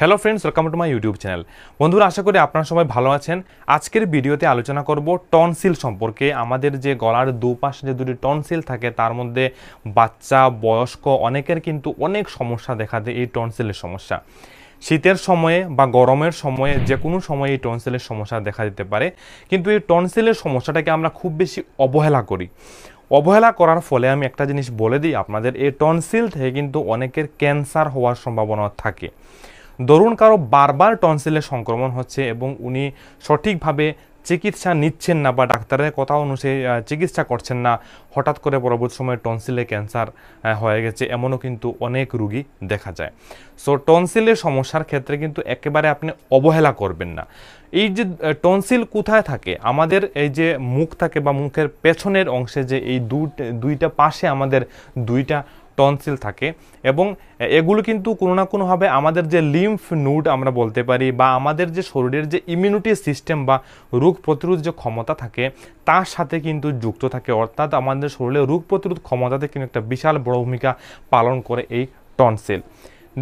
Hello friends welcome to my YouTube channel बंधुरा आशा करी आपनारा सबाई भालो आछेन। आजकेर भिडियोते आलोचना करब टनसिल सम्पर्के। आमादेर जे गलार दुपाशे जे दुटी टनसिल थाके तार मध्ये बाच्चा बयस्क अनेकेर किन्तु अनेक समस्या देखा देय। एई टनसिलेर समस्या शीतेर समय बा गरमेर समय जेकोनो समय टनसिलेर समस्या देखा दिते पारे, किन्तु एई टनसिलेर समस्याटाके आमरा खूब बेशी अवहेला करी। अवहेला करार फले आमी एकटा जिनिस बोले दिई आपनादेर, एई टनसिल थेके किन्तु अनेकेर कैंसार होवार सम्भावना थाके। धरुन कारो बार बार टनसिले संक्रमण होच्छे एबं उनी सठीक भावे चिकित्सा निच्छेन ना बा डाक्तारेर कथा अनुसारे चिकित्सा करछेन ना, हठात् करे परवर्ती समय टनसिले कैंसार हये गेछे एमनो किन्तु अनेक रोगी देखा जाय। सो टनसिलेर समस्यार क्षेत्रे किन्तु एकेबारे आपनि अवहेला करबेन ना। এই যে টনসিল কোথায় থাকে, আমাদের এই যে মুখ থাকে বা মুখের পেছনের অংশে যে এই দুইটা পাশে আমাদের দুইটা টনসিল থাকে এবং এগুলো কিন্তু কোনো না কোনো ভাবে আমাদের যে লিম্ফ নোড আমরা বলতে পারি বা আমাদের যে শরীরের যে ইমিউনিটি সিস্টেম বা রোগ প্রতিরোধ যে ক্ষমতা থাকে তার সাথে কিন্তু যুক্ত থাকে। অর্থাৎ আমাদের শরীরে রোগ প্রতিরোধ ক্ষমতাতে কিন্তু একটা বিশাল বড় ভূমিকা পালন করে এই টনসিল।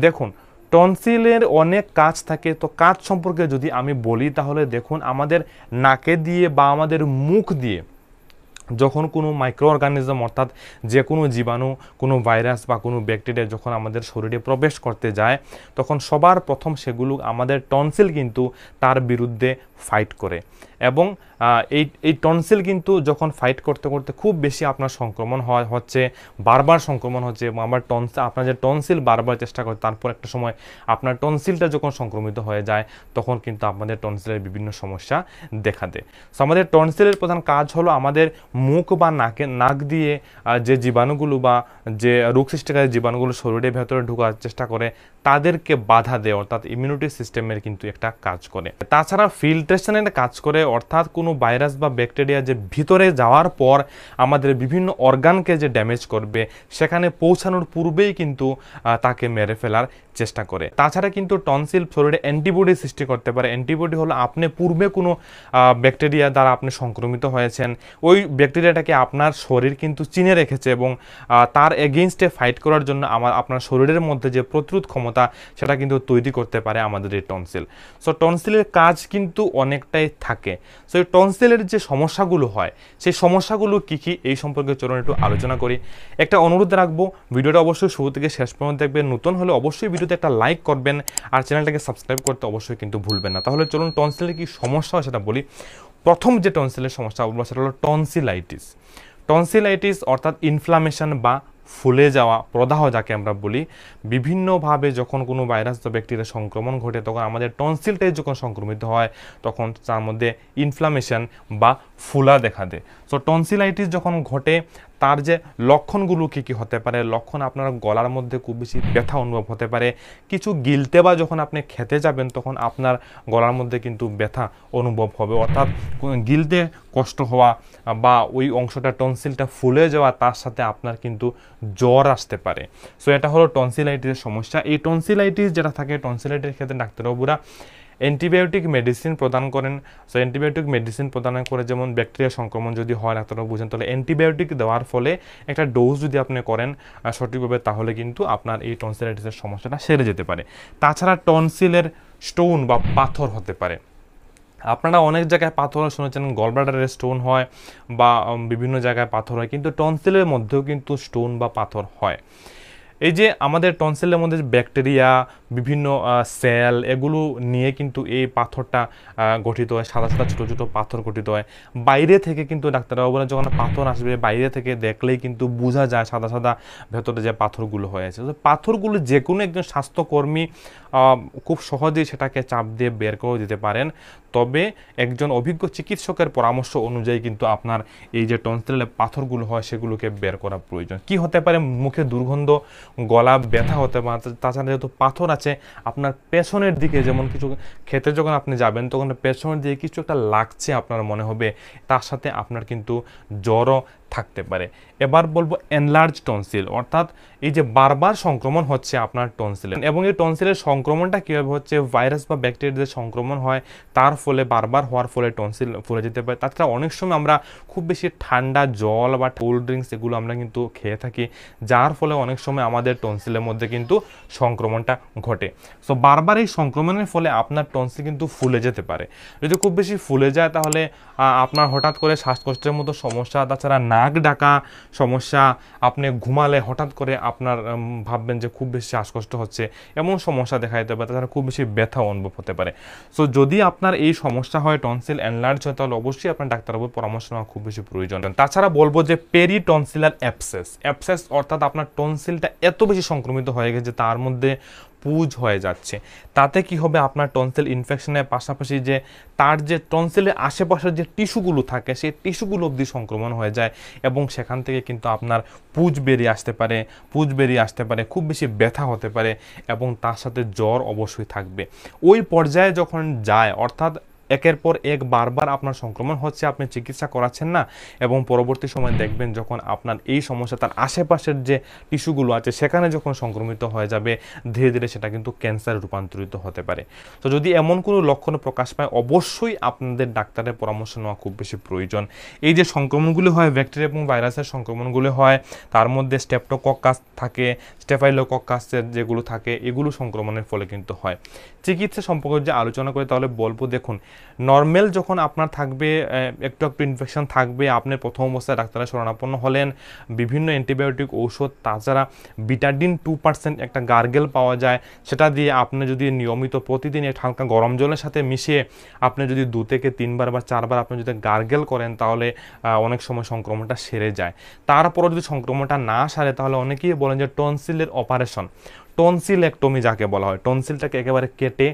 দেখুন টনসিলের অনেক কাজ থাকে, তো কাজ সম্পর্কে যদি আমি বলি তাহলে দেখুন আমাদের নাকে দিয়ে বা আমাদের মুখ দিয়ে যখন কোনো মাইক্রো অর্গানিজম অর্থাৎ যে কোনো জীবাণু কোনো ভাইরাস বা কোনো ব্যাকটেরিয়া যখন আমাদের শরীরে প্রবেশ করতে যায় তখন সবার প্রথম সেগুলো আমাদের টনসিল কিন্তু তার বিরুদ্ধে ফাইট করে এবং এই টনসিল কিন্তু যখন ফাইট করতে করতে খুব বেশি আপনার সংক্রমণ হচ্ছে বারবার সংক্রমণ হচ্ছে এবং আমার আপনার যে টনসিল বারবার চেষ্টা করে তারপর একটা সময় আপনার টনসিলটা যখন সংক্রমিত হয়ে যায় তখন কিন্তু আমাদের টনসিলের বিভিন্ন সমস্যা দেখা দেয়। সো আমাদের টনসিলের প্রধান কাজ হলো আমাদের মুখ বা নাক দিয়ে যে জীবাণুগুলো বা যে রোগ সৃষ্টিকারী জীবাণুগুলো শরীরের ভেতরে ঢোকার চেষ্টা করে তাদেরকে বাধা দেয়, অর্থাৎ ইমিউনিটি সিস্টেমের কিন্তু একটা কাজ করে। তাছাড়া ফিল্ট্রেশনের কাজ করে, অর্থাৎ কোনো ভাইরাস বা ব্যাকটেরিয়া যে ভিতরে যাওয়ার পর আমাদের বিভিন্ন অর্গানকে যে ড্যামেজ করবে সেখানে পৌঁছানোর পূর্বেই কিন্তু তাকে মেরে ফেলার চেষ্টা করে। তাছাড়া কিন্তু টনসিল শরীরে অ্যান্টিবডি সৃষ্টি করতে পারে। অ্যান্টিবডি হলো আপনি পূর্বে কোনো ব্যাকটেরিয়া দ্বারা আপনি সংক্রমিত হয়েছেন, ওই ব্যাকটেরিয়াটাকে আপনার শরীর কিন্তু চিনে রেখেছে এবং তার এগেইনস্টে ফাইট করার জন্য আপনার শরীরের মধ্যে যে প্রতিরোধ ক্ষমতা সেটা কিন্তু তৈরি করতে পারে আমাদের এই টনসিল। সো টনসিলের কাজ কিন্তু অনেকটাই থাকে। সো এই টনসিলের যে সমস্যাগুলো হয় সেই সমস্যাগুলো কী কী এই সম্পর্কে চলুন একটু আলোচনা করি। একটা অনুরোধ রাখবো, ভিডিওটা অবশ্যই শুরু থেকে শেষ পর্যন্ত দেখবেন। নতুন হলে অবশ্যই ভিডিওতে একটা লাইক করবেন আর চ্যানেলটাকে সাবস্ক্রাইব করতে অবশ্যই কিন্তু ভুলবেন না। তাহলে চলুন টনসিলের কী সমস্যা হয় সেটা বলি। প্রথম যে টনসিলের সমস্যা বলবো সেটা হলো টনসিলাইটিস। টনসিলাইটিস অর্থাৎ ইনফ্লামেশন বা ফুলে যাওয়া, প্রদাহ যাকে আমরা বলি। বিভিন্নভাবে যখন কোনো ভাইরাস বা ব্যাকটেরিয়া সংক্রমণ ঘটে তখন আমাদের টনসিলটাই যখন সংক্রমিত হয় তখন তার মধ্যে ইনফ্লামেশন বা ফুলা দেখা দেয়। সো টনসিলাইটিস যখন ঘটে তার যে লক্ষণগুলো কী কী হতে পারে, লক্ষণ আপনার গলার মধ্যে খুব বেশি ব্যথা অনুভব হতে পারে, কিছু গিলতে বা যখন আপনি খেতে যাবেন তখন আপনার গলার মধ্যে কিন্তু ব্যথা অনুভব হবে, অর্থাৎ গিলতে কষ্ট হওয়া বা ওই অংশটা টনসিলটা ফুলে যাওয়া, তার সাথে আপনার কিন্তু জ্বর আসতে পারে। সো এটা হলো টনসিলাইটিসের সমস্যা। এই টনসিলাইটিস যেটা থাকে টনসিলাইটিসের ক্ষেত্রে ডাক্তারবাবুরা অ্যান্টিবায়োটিক মেডিসিন প্রদান করেন। সো অ্যান্টিবায়োটিক মেডিসিন প্রদান করে যেমন ব্যাকটেরিয়া সংক্রমণ যদি হয় ডাক্তাররা বুঝেন তাহলে অ্যান্টিবায়োটিক দেওয়ার ফলে একটা ডোজ যদি আপনি করেন সঠিকভাবে তাহলে কিন্তু আপনার এই টনসিলাইটিসের সমস্যাটা সেরে যেতে পারে। তাছাড়া টনসিলের স্টোন বা পাথর হতে পারে। আপনারা অনেক জায়গায় পাথর শুনেছেন, গলব্লাডারে স্টোন হয় বা বিভিন্ন জায়গায় পাথর হয়, কিন্তু টনসিলের মধ্যেও কিন্তু স্টোন বা পাথর হয়। এই যে আমাদের টনসিলের মধ্যে ব্যাকটেরিয়া বিভিন্ন সেল এগুলো নিয়ে কিন্তু এই পাথরটা গঠিত হয়, সাদা সাদা ছোটো ছোটো পাথর গঠিত হয়। বাইরে থেকে কিন্তু ডাক্তারবাবুরা যখন পাথর আসবে বাইরে থেকে দেখলেই কিন্তু বোঝা যায় সাদা সাদা ভেতরে যে পাথরগুলো হয়েছে। তো পাথরগুলো যে কোনো একজন স্বাস্থ্যকর্মী খুব সহজেই সেটাকে চাপ দিয়ে বের করে দিতে পারেন, তবে একজন অভিজ্ঞ চিকিৎসকের পরামর্শ অনুযায়ী কিন্তু আপনার এই যে টনসিলের পাথরগুলো হয় সেগুলোকে বের করা প্রয়োজন। কি হতে পারে? মুখে দুর্গন্ধ, গলা ব্যথা হতে পারে। তাছাড়া যেহেতু পাথর আছে আপনার পেছনের দিকে, যেমন কিছু ক্ষেত্রে যখন আপনি যাবেন তখন পেছনের দিকে কিছু একটা লাগছে আপনার মনে হবে, তার সাথে আপনার কিন্তু জ্বরও থাকতে পারে। এবার বলবো এনলার্জ টনসিল, অর্থাৎ এই যে বারবার সংক্রমণ হচ্ছে আপনার টনসিলে, এবং এই টনসিলের সংক্রমণটা কীভাবে হচ্ছে, ভাইরাস বা ব্যাকটেরিয়ার সংক্রমণ হয় তার ফলে, বারবার হওয়ার ফলে টনসিল ফুলে যেতে পারে। তাছাড়া অনেক সময় আমরা খুব বেশি ঠান্ডা জল বা কোল্ড ড্রিঙ্কস এগুলো আমরা কিন্তু খেয়ে থাকি, যার ফলে অনেক সময় আমাদের টনসিলের মধ্যে কিন্তু সংক্রমণটা ঘটে। সো বারবার এই সংক্রমণের ফলে আপনার টনসিল কিন্তু ফুলে যেতে পারে। যদি খুব বেশি ফুলে যায় তাহলে আপনার হঠাৎ করে শ্বাসকষ্টের মতো সমস্যা, তাছাড়া নাক ডাকা সমস্যা, আপনি ঘুমালে হঠাৎ করে আপনার ভাববেন যে খুব বেশি শ্বাসকষ্ট হচ্ছে, এমন সমস্যা দেখা যেতে পারে। তাছাড়া খুব বেশি ব্যথা অনুভব হতে পারে। সো যদি আপনার এই সমস্যা হয়, টনসিল এনলার্জ হয়, তাহলে অবশ্যই আপনার ডাক্তারবাবুর পরামর্শ নেওয়া খুব বেশি প্রয়োজন। তাছাড়া বলবো যে পেরিটনসিলার অ্যাবসেস, অর্থাৎ আপনার টনসিলটা এত বেশি সংক্রমিত হয়ে গেছে তার মধ্যে পুজ হয়ে যাচ্ছে, তাতে কি হবে, আপনার টনসিল ইনফেকশনের পাশাপাশি যে তার যে টনসিলের আশেপাশের যে টিস্যুগুলো থাকে সেই টিস্যুগুলো অবধি সংক্রমণ হয়ে যায়, এবং সেখান থেকে কিন্তু আপনার পুজ বেরিয়ে আসতে পারে, খুব বেশি ব্যথা হতে পারে, এবং তার সাথে জ্বর অবশ্যই থাকবে। ওই পর্যায়ে যখন যায়, অর্থাৎ একের পর এক বারবার আপনার সংক্রমণ হচ্ছে, আপনি চিকিৎসা করাচ্ছেন না, এবং পরবর্তী সময় দেখবেন যখন আপনার এই সমস্যা তার আশেপাশের যে টিস্যুগুলো আছে সেখানে যখন সংক্রমিত হয়ে যাবে, ধীরে ধীরে সেটা কিন্তু ক্যান্সারে রূপান্তরিত হতে পারে। তো যদি এমন কোনো লক্ষণ প্রকাশ পায়, অবশ্যই আপনাদের ডাক্তারের পরামর্শ নেওয়া খুব বেশি প্রয়োজন। এই যে সংক্রমণগুলো হয়, ব্যাকটেরিয়া এবং ভাইরাসের সংক্রমণগুলো হয়, তার মধ্যে স্টেপটোকক্কাস থাকে, স্টেফাইলোকক্কাসের যেগুলো থাকে, এগুলো সংক্রমণের ফলে কিন্তু হয়। চিকিৎসা সম্পর্কে যে আলোচনা করে তাহলে বলবো, দেখুন নর্মাল যখন আপনার থাকবে, একটু একটু ইনফেকশন থাকবে, আপনি প্রথম অবস্থায় ডাক্তারের শরণাপন্ন হলেন, বিভিন্ন অ্যান্টিবায়োটিক ঔষধ, তাছাড়া বিটাডিন 2% একটা গার্গেল পাওয়া যায়, সেটা দিয়ে আপনি যদি নিয়মিত প্রতিদিন এক হালকা গরম জলের সাথে মিশিয়ে আপনি যদি 2 থেকে 3 বার বা 4 বার আপনি যদি গার্গেল করেন তাহলে অনেক সময় সংক্রমণটা সেরে যায়। তারপরও যদি সংক্রমণটা না সারে তাহলে অনেকেই বলেন যে টনসিলের অপারেশন, টনসিলেক্টমি যাকে বলা হয়, টনসিলটাকে একেবারে কেটে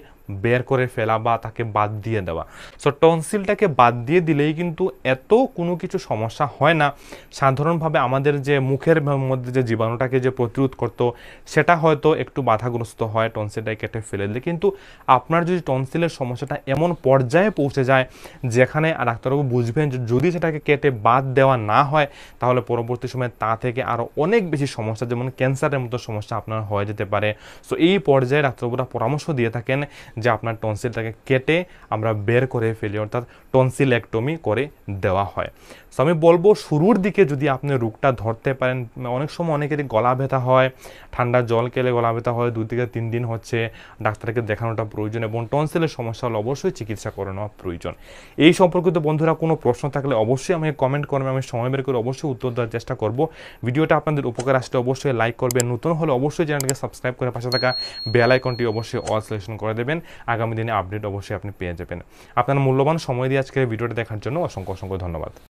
বের করে ফেলা বা তাকে বাদ দিয়ে দেওয়া। সো টনসিলটাকে বাদ দিয়ে দিলেই কিন্তু এত কোনো কিছু সমস্যা হয় না। সাধারণভাবে আমাদের যে মুখের মধ্যে যে জীবাণুটাকে যে প্রতিরোধ করতো সেটা হয়তো একটু বাধাগ্রস্ত হয় টনসিলটাকে কেটে ফেলে দিলে, কিন্তু আপনার যদি টনসিলের সমস্যাটা এমন পর্যায়ে পৌঁছে যায় যেখানে ডাক্তারবাবু বুঝবেন যে যদি সেটাকে কেটে বাদ দেওয়া না হয় তাহলে পরবর্তী সময়ে তা থেকে আরও অনেক বেশি সমস্যা, যেমন ক্যান্সারের মতো সমস্যা আপনার হয়ে যেতে পারে। সো এই পর্যায়ে ডাক্তারবাবুরা পরামর্শ দিয়ে থাকেন যে আপনার টনসিলটাকে কেটে আমরা বের করে ফেলি, অর্থাৎ টনসিলেক্টমি করে দেওয়া হয়। সো আমি বলবো শুরুর দিকে যদি আপনি রোগটা ধরতে পারেন, অনেক সময় অনেকেরই গলা ব্যথা হয়, ঠান্ডা জল খেলে গলা ব্যথা হয়, 2 থেকে 3 দিন হচ্ছে, ডাক্তারকে দেখানোটা প্রয়োজন, এবং টনসিলের সমস্যা হলে অবশ্যই চিকিৎসা করে নেওয়া প্রয়োজন। এই সম্পর্কিত বন্ধুরা কোনো প্রশ্ন থাকলে অবশ্যই আমাকে কমেন্ট করবেন, আমি সময় বের করে অবশ্যই উত্তর দেওয়ার চেষ্টা করব। ভিডিওটা আপনাদের উপকার আসলে অবশ্যই লাইক করবেন, নতুন হলে অবশ্যই চ্যানেলকে সাবস্ক্রাইব করে পাশে থাকা বেল আইকনটি অবশ্যই অল সিলেকশন করে দেবেন। আগামী দিনে আপডেট অবশ্যই আপনি পেয়ে যাবেন। আপনার মূল্যবান সময় দিয়ে আজকের ভিডিওটা দেখার জন্য অসংখ্য ধন্যবাদ।